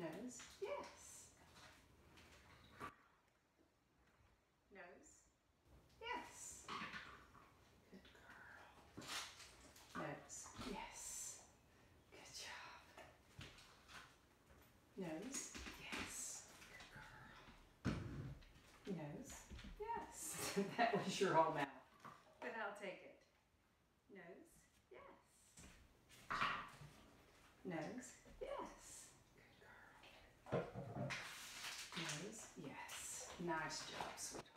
Nose, yes. Nose, yes. Good girl. Nose, yes. Good job. Nose, yes. Good girl. Nose, yes. That was your whole mouth, but I'll take it. Nose, yes. Nose, yes. Good girl. Nose, yes. Nice job, sweetheart.